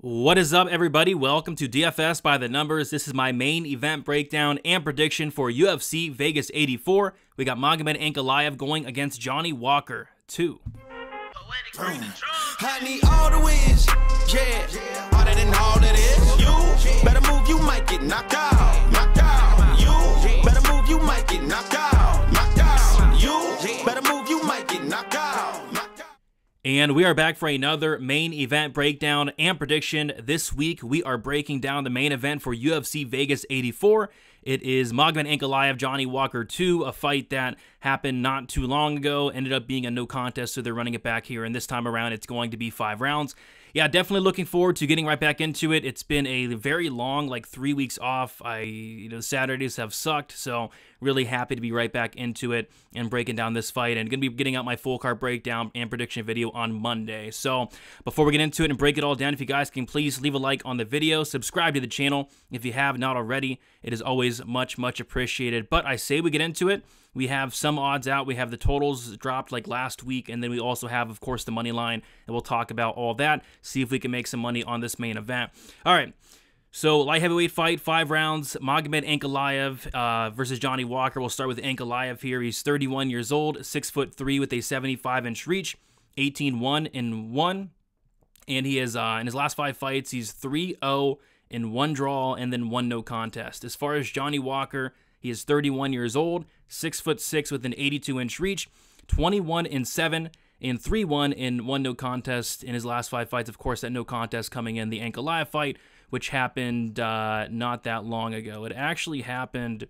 What is up, everybody? Welcome to DFS by the Numbers. This is my main event breakdown and prediction for UFC Vegas 84. We got Magomed Ankalaev going against Johnny Walker 2. I need all the wins, yeah. Harder than all that is. You better move, you might get knocked out. Knocked out. You better move, you might get knocked out. Knocked out. You better move, you might get knocked out. And we are back for another main event breakdown and prediction. This week, we are breaking down the main event for UFC Vegas 84. It is Magomed Ankalaev, Johnny Walker 2, a fight that happened not too long ago. Ended up being a no contest, so they're running it back here. And this time around, it's going to be 5 rounds. Yeah, definitely looking forward to getting right back into it. It's been a very long, like 3 weeks off. Saturdays have sucked, so really happy to be right back into it and breaking down this fight. And going to be getting out my full card breakdown and prediction video on Monday. So before we get into it and break it all down, if you guys can please leave a like on the video, subscribe to the channel if you have not already. It is always much appreciated. But I say we get into it. We have some odds out. We have the totals dropped like last week. And then we also have, of course, the money line. And we'll talk about all that. See if we can make some money on this main event. All right. So light heavyweight fight, 5 rounds. Magomed Ankalaev versus Johnny Walker. We'll start with Ankalaev here. He's 31 years old, 6'3" with a 75-inch reach, 18-1-1. And he is, in his last 5 fights, he's 3-0 in 1 draw and then 1 no contest. As far as Johnny Walker, he is 31 years old, 6'6" with an 82-inch reach, 21-7, and 3-1 in 1 no contest in his last 5 fights. Of course, that no contest coming in the Ankalaev fight, which happened not that long ago. It actually happened,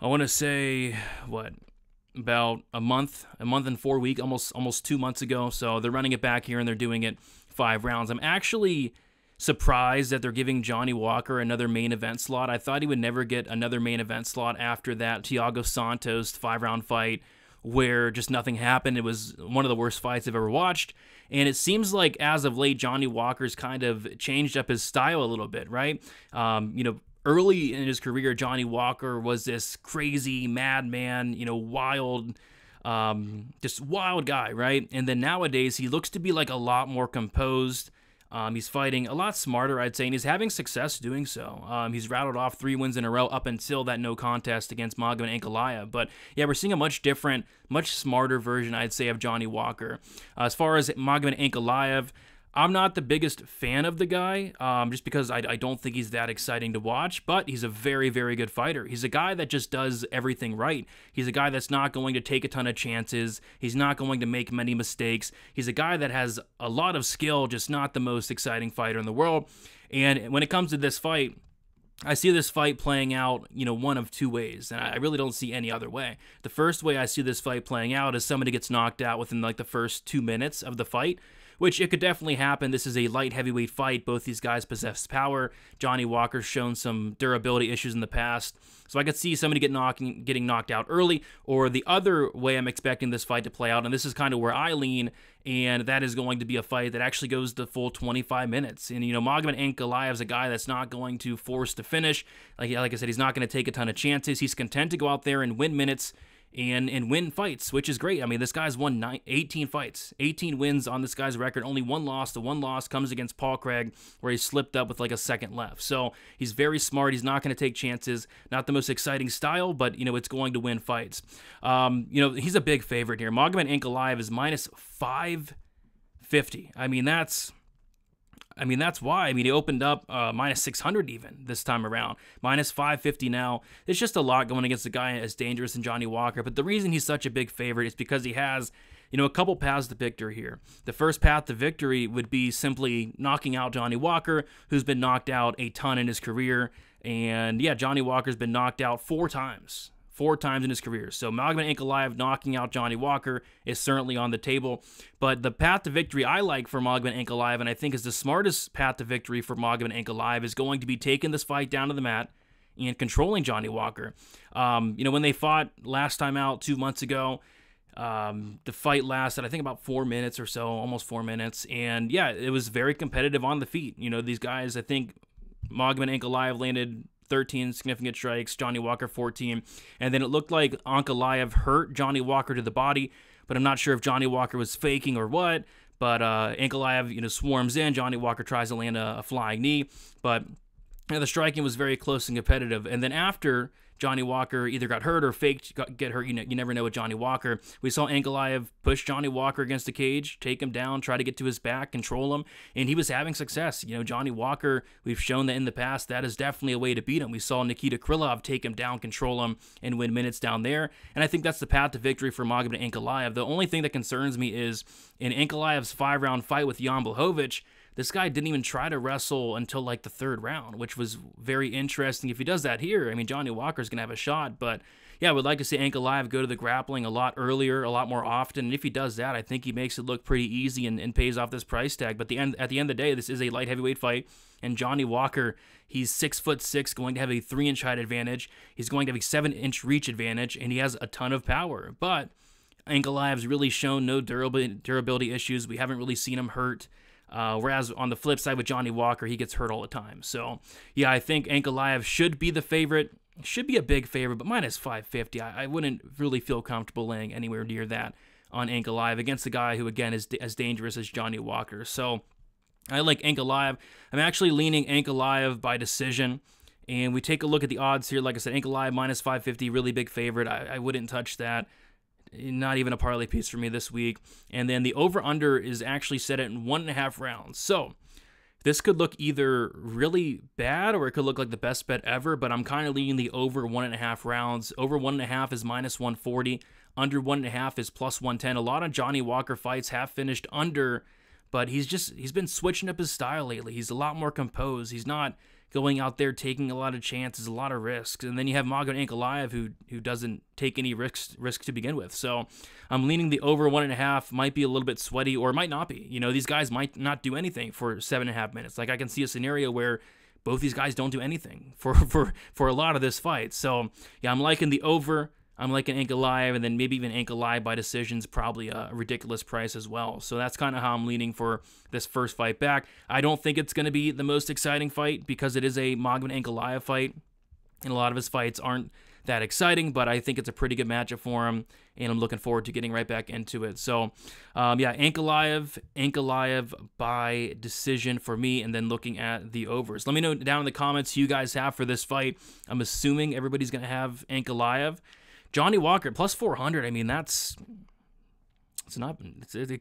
I want to say, what, about a month and 4 weeks, almost 2 months ago. So they're running it back here, and they're doing it 5 rounds. I'm actually surprised that they're giving Johnny Walker another main event slot. I thought he would never get another main event slot after that Thiago Santos 5-round fight where just nothing happened. It was one of the worst fights I've ever watched. And it seems like as of late, Johnny Walker's kind of changed up his style a little bit, right? Early in his career, Johnny Walker was this crazy madman, wild, just wild guy, right? And then nowadays, he looks to be like a lot more composed. He's fighting a lot smarter, I'd say, and he's having success doing so. He's rattled off 3 wins in a row up until that no contest against Magomed Ankalaev. But yeah, we're seeing a much different, much smarter version, I'd say, of Johnny Walker. As far as Magomed Ankalaev, I'm not the biggest fan of the guy, just because I don't think he's that exciting to watch, but he's a very, very good fighter. He's a guy that just does everything right. He's a guy that's not going to take a ton of chances. He's not going to make many mistakes. He's a guy that has a lot of skill, just not the most exciting fighter in the world. And when it comes to this fight, I see this fight playing out, one of 2 ways, and I really don't see any other way. The first way I see this fight playing out is somebody gets knocked out within like the first 2 minutes of the fight, which it could definitely happen. This is a light heavyweight fight. Both these guys possess power. Johnny Walker's shown some durability issues in the past, so I could see somebody getting knocked out early. Or the other way I'm expecting this fight to play out, and this is kind of where I lean, and that is going to be a fight that actually goes the full 25 minutes. And, Magomed Ankalaev's a guy that's not going to force to finish. Like I said, he's not going to take a ton of chances. He's content to go out there and win minutes and win fights, which is great. I mean, this guy's won 18 fights, 18 wins on this guy's record, only 1 loss. The 1 loss comes against Paul Craig, where he slipped up with like a second left. So he's very smart. He's not going to take chances. Not the most exciting style, but, it's going to win fights. He's a big favorite here. Magomed Ankalaev is minus 550. I mean, that's why. He opened up minus 600 even this time around. Minus 550 now. It's just a lot going against a guy as dangerous as Johnny Walker. But the reason he's such a big favorite is because he has, a couple paths to victory here. The first path to victory would be simply knocking out Johnny Walker, who's been knocked out a ton in his career. And, yeah, Johnny Walker's been knocked out 4 times. 4 times in his career. So Magomed Ankalaev knocking out Johnny Walker is certainly on the table. But the path to victory I like for Magomed Ankalaev, and I think is the smartest path to victory for Magomed Ankalaev, is going to be taking this fight down to the mat and controlling Johnny Walker. When they fought last time out 2 months ago, the fight lasted, I think, about 4 minutes or so, almost 4 minutes. And, yeah, it was very competitive on the feet. These guys, I think Magomed Ankalaev landed 13 significant strikes, Johnny Walker 14, and then it looked like Ankalaev hurt Johnny Walker to the body, but I'm not sure if Johnny Walker was faking or what, But Ankalaev, swarms in. Johnny Walker tries to land a flying knee, but the striking was very close and competitive. And then after Johnny Walker either got hurt or faked, get hurt, you never know with Johnny Walker. We saw Ankalaev push Johnny Walker against the cage, take him down, try to get to his back, control him, and he was having success. Johnny Walker, we've shown that in the past, that is definitely a way to beat him. We saw Nikita Krylov take him down, control him, and win minutes down there, and I think that's the path to victory for Magomed Ankalaev. The only thing that concerns me is in Ankalaev's 5-round fight with Jan Blachowicz, this guy didn't even try to wrestle until like the 3rd round, which was very interesting. If he does that here, I mean, Johnny Walker's going to have a shot. But yeah, I would like to see Ankalaev go to the grappling a lot earlier, a lot more often. And if he does that, I think he makes it look pretty easy and pays off this price tag. But at the end of the day, this is a light heavyweight fight. And Johnny Walker, he's 6'6", going to have a 3-inch height advantage. He's going to have a 7-inch reach advantage, and he has a ton of power. But Ankalaev's really shown no durability issues. We haven't really seen him hurt. Whereas on the flip side with Johnny Walker, he gets hurt all the time. So, yeah, I think Ankalaev should be the favorite. Should be a big favorite, but minus 550. I wouldn't really feel comfortable laying anywhere near that on Ankalaev against a guy who, again, is as dangerous as Johnny Walker. So I like Ankalaev. I'm actually leaning Ankalaev by decision. And we take a look at the odds here. Like I said, Ankalaev minus 550, really big favorite. I wouldn't touch that. Not even a parlay piece for me this week. And then the over-under is actually set at 1.5 rounds. So this could look either really bad or it could look like the best bet ever, but I'm kind of leaning the over 1.5 rounds. Over 1.5 is minus 140. Under 1.5 is plus 110. A lot of Johnny Walker fights have finished under, but he's been switching up his style lately. He's a lot more composed. He's not going out there taking a lot of chances, a lot of risks. And then you have Magomed Ankalaev, who doesn't take any risks to begin with. So I'm leaning the over 1.5, might be a little bit sweaty, or might not be. These guys might not do anything for 7.5 minutes. Like, I can see a scenario where both these guys don't do anything for a lot of this fight. So yeah, I'm liking the over. I'm liking Ankalaev, and then maybe even Ankalaev by decision's probably a ridiculous price as well. So that's kind of how I'm leaning for this first fight back. I don't think it's going to be the most exciting fight because it is a Magomed Ankalaev fight, and a lot of his fights aren't that exciting, but I think it's a pretty good matchup for him, and I'm looking forward to getting right back into it. So, yeah, Ankalaev by decision for me, and then looking at the overs. Let me know down in the comments who you guys have for this fight. I'm assuming everybody's going to have Ankalaev. Johnny Walker, plus 400. I mean, it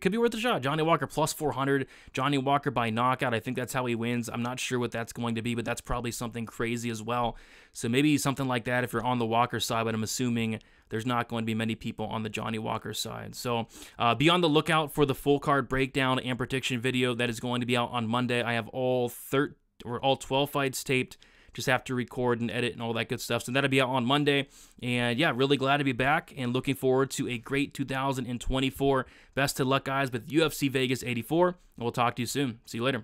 could be worth a shot. Johnny Walker, plus 400. Johnny Walker by knockout. I think that's how he wins. I'm not sure what that's going to be, but that's probably something crazy as well. So maybe something like that if you're on the Walker side, but I'm assuming there's not going to be many people on the Johnny Walker side. So be on the lookout for the full card breakdown and prediction video that is going to be out on Monday. I have all 12 fights taped. Just have to record and edit and all that good stuff. So that'll be out on Monday. And yeah, really glad to be back and looking forward to a great 2024. Best of luck, guys, with UFC Vegas 84. And we'll talk to you soon. See you later.